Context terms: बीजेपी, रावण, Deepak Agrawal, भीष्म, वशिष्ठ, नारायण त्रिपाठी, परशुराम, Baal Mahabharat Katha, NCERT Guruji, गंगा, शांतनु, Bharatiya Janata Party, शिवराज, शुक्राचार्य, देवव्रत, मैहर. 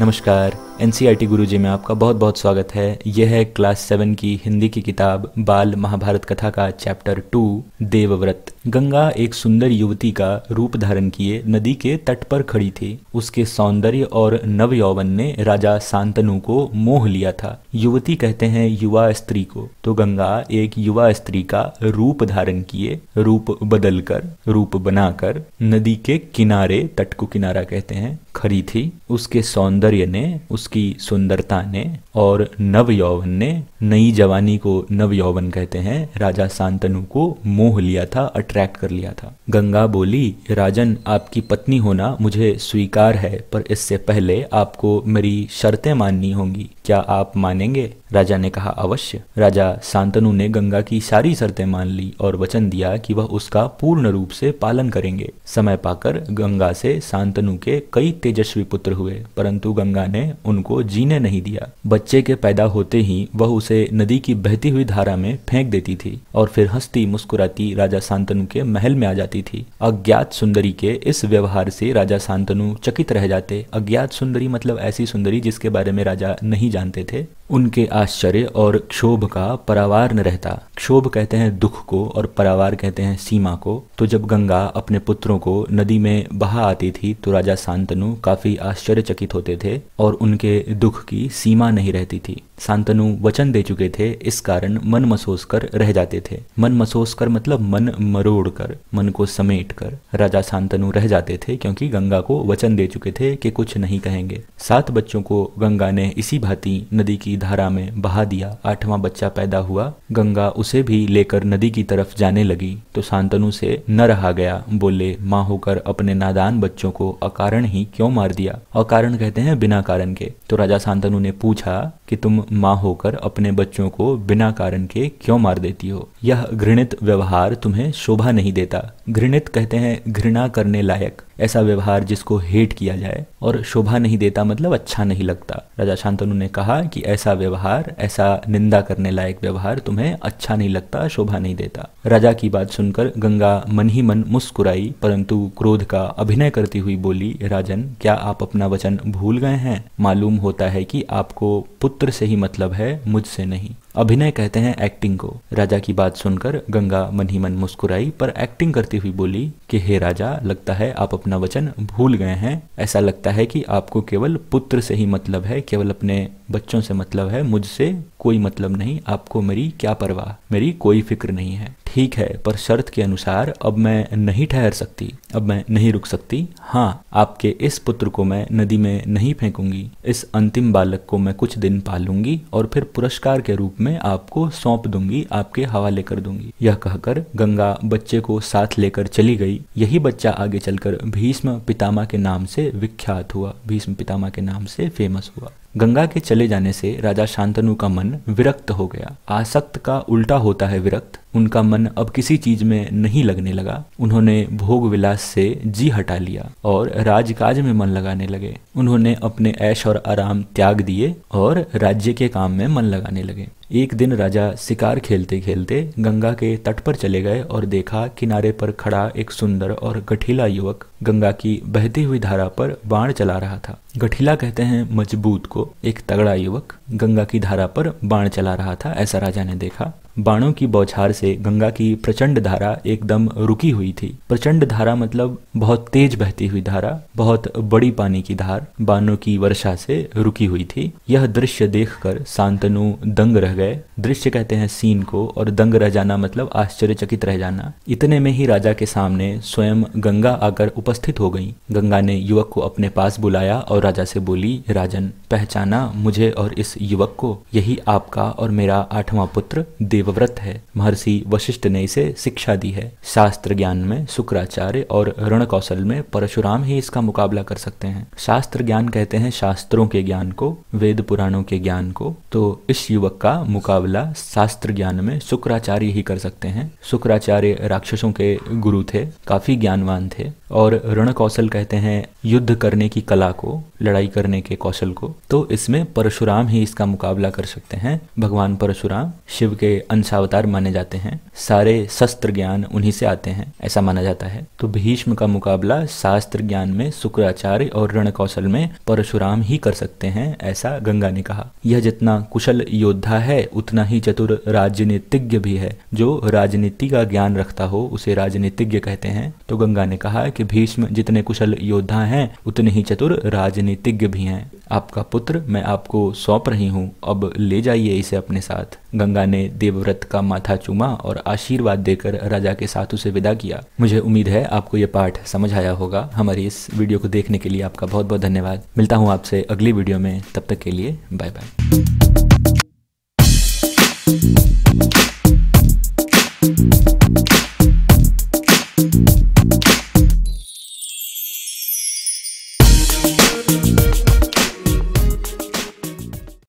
नमस्कार, NCERT गुरुजी में आपका बहुत बहुत स्वागत है। यह है क्लास 7 की हिंदी की किताब बाल महाभारत कथा का चैप्टर 2 देवव्रत। गंगा एक सुंदर युवती का रूप धारण किए नदी के तट पर खड़ी थी। उसके सौंदर्य और नव यौवन ने राजा शांतनु को मोह लिया था। युवती कहते हैं युवा स्त्री को, तो गंगा एक युवा स्त्री का रूप धारण किए, रूप बदलकर, रूप बनाकर नदी के किनारे, तट को किनारा कहते हैं, खड़ी थी। उसके सौंदर्य ने, उसकी सुंदरता ने और नव यौवन ने, नई जवानी को नव यौवन कहते हैं, राजा शांतनु को मोह लिया था, अट्रैक्ट कर लिया था। गंगा बोली, राजन आपकी पत्नी होना मुझे स्वीकार है, पर इससे पहले आपको मेरी शर्तें माननी होंगी, क्या आप मानेंगे? राजा ने कहा अवश्य। राजा शांतनु ने गंगा की सारी शर्तें मान ली और वचन दिया कि वह उसका पूर्ण रूप से पालन करेंगे। समय पाकर गंगा से शांतनु के कई तेजस्वी पुत्र हुए, परंतु गंगा ने उनको जीने नहीं दिया। बच्चे के पैदा होते ही वह उसे नदी की बहती हुई धारा में फेंक देती थी और फिर हंसती मुस्कुराती राजा शांतनु के महल में आ जाती थी। अज्ञात सुंदरी के इस व्यवहार से राजा शांतनु चकित रह जाते। अज्ञात सुंदरी मतलब ऐसी सुंदरी जिसके बारे में राजा नहीं जानते थे। उनके आश्चर्य और क्षोभ का परावार न रहता। क्षोभ कहते हैं दुख को और परावार कहते हैं सीमा को। तो जब गंगा अपने पुत्रों को नदी में बहा आती थी तो राजा शांतनु काफी आश्चर्यचकित होते थे और उनके दुख की सीमा नहीं रहती थी। शांतनु वचन दे चुके थे, इस कारण मन मसोस कर रह जाते थे। मन मसोस कर मतलब मन मरोड़ कर, मन को समेट कर राजा शांतनु रह जाते थे, क्योंकि गंगा को वचन दे चुके थे कि कुछ नहीं कहेंगे। 7 बच्चों को गंगा ने इसी भांति नदी की धारा में बहा दिया। 8वां बच्चा पैदा हुआ। गंगा उसे भी लेकर नदी की तरफ जाने लगी तो शांतनु से न रहा गया। बोले, माँ होकर अपने नादान बच्चों को अकारण ही क्यों मार दिया? अकारण कहते हैं बिना कारण के। तो राजा शांतनु ने पूछा कि तुम माँ होकर अपने बच्चों को बिना कारण के क्यों मार देती हो? यह घृणित व्यवहार तुम्हें शोभा नहीं देता। घृणित कहते हैं घृणा करने लायक, ऐसा व्यवहार जिसको हेट किया जाए, और शोभा नहीं देता मतलब अच्छा नहीं लगता। राजा शांतनु ने कहा कि ऐसा व्यवहार, ऐसा निंदा करने लायक व्यवहार तुम्हें अच्छा नहीं लगता, शोभा नहीं देता। राजा की बात सुनकर गंगा मन ही मन मुस्कुराई, परंतु क्रोध का अभिनय करती हुई बोली, राजन क्या आप अपना वचन भूल गए हैं? मालूम होता है कि आपको पुत्र से ही मतलब है, मुझसे नहीं। अभिनय कहते हैं एक्टिंग को। राजा की बात सुनकर गंगा मन ही मन मुस्कुराई, पर एक्टिंग करती हुई बोली कि हे राजा, लगता है आप अपना वचन भूल गए हैं। ऐसा लगता है कि आपको केवल पुत्र से ही मतलब है, केवल अपने बच्चों से मतलब है, मुझसे कोई मतलब नहीं। आपको मेरी क्या परवाह, मेरी कोई फिक्र नहीं है। ठीक है, पर शर्त के अनुसार अब मैं नहीं ठहर सकती, अब मैं नहीं रुक सकती। हाँ, आपके इस पुत्र को मैं नदी में नहीं फेंकूंगी। इस अंतिम बालक को मैं कुछ दिन पालूंगी और फिर पुरस्कार के रूप में आपको सौंप दूंगी, आपके हवाले कर दूंगी। यह कहकर गंगा बच्चे को साथ लेकर चली गई। यही बच्चा आगे चलकर भीष्म पितामह के नाम से विख्यात हुआ, भीष्म पितामह के नाम से फेमस हुआ। गंगा के चले जाने से राजा शांतनु का मन विरक्त हो गया। आसक्त का उल्टा होता है विरक्त। उनका मन अब किसी चीज में नहीं लगने लगा। उन्होंने भोग विलास से जी हटा लिया और राजकाज में मन लगाने लगे। उन्होंने अपने ऐश और आराम त्याग दिए और राज्य के काम में मन लगाने लगे। एक दिन राजा शिकार खेलते खेलते गंगा के तट पर चले गए और देखा किनारे पर खड़ा एक सुंदर और गठीला युवक गंगा की बहती हुई धारा पर बाण चला रहा था। गठीला कहते हैं मजबूत को। एक तगड़ा युवक गंगा की धारा पर बाण चला रहा था, ऐसा राजा ने देखा। बाणों की बौछार से गंगा की प्रचंड धारा एकदम रुकी हुई थी। प्रचंड धारा मतलब बहुत तेज बहती हुई धारा, बहुत बड़ी पानी की धार बाणों की वर्षा से रुकी हुई थी। यह दृश्य देखकर शांतनु दंग रह गए। दृश्य कहते हैं सीन को, और दंग रह जाना मतलब आश्चर्यचकित रह जाना। इतने में ही राजा के सामने स्वयं गंगा आकर उपस्थित हो गई। गंगा ने युवक को अपने पास बुलाया और राजा से बोली, राजन पहचाना मुझे और इस युवक को? यही आपका और मेरा 8वां पुत्र देवव्रत है। महर्षि वशिष्ठ ने इसे शिक्षा दी है। शास्त्र ज्ञान में शुक्राचार्य और रण कौशल में परशुराम ही इसका मुकाबला कर सकते हैं। शास्त्र ज्ञान कहते हैं शास्त्रों के ज्ञान को, वेद पुराणों के ज्ञान को। तो इस युवक का मुकाबला शास्त्र ज्ञान में शुक्राचार्य ही कर सकते हैं। शुक्राचार्य राक्षसों के गुरु थे, काफी ज्ञानवान थे, और रणकौशल कहते हैं युद्ध करने की कला को, लड़ाई करने के कौशल को। तो इसमें परशुराम ही इसका मुकाबला कर सकते हैं। भगवान परशुराम शिव के अंशावतार माने जाते हैं, सारे शस्त्र ज्ञान उन्हीं से आते हैं ऐसा माना जाता है। तो भीष्म का मुकाबला शास्त्र ज्ञान में शुक्राचार्य और रण कौशल में परशुराम ही कर सकते हैं ऐसा गंगा ने कहा। यह जितना कुशल योद्धा है उतना ही चतुर राजनीतिज्ञ भी है, जो राजनीति का ज्ञान रखता हो उसे राजनीतिज्ञ कहते हैं। तो गंगा ने कहा कि भीष्म जितने कुशल योद्धा हैं उतने ही चतुर राजनीतिज्ञ भी हैं। आपका पुत्र मैं आपको सौंप रही हूँ, अब ले जाइए इसे अपने साथ। गंगा ने देवव्रत का माथा चूमा और आशीर्वाद देकर राजा के साथ उसे विदा किया। मुझे उम्मीद है आपको ये पाठ समझ आया होगा। हमारी इस वीडियो को देखने के लिए आपका बहुत बहुत धन्यवाद। मिलता हूँ आपसे अगली वीडियो में, तब तक के लिए बाय बाय।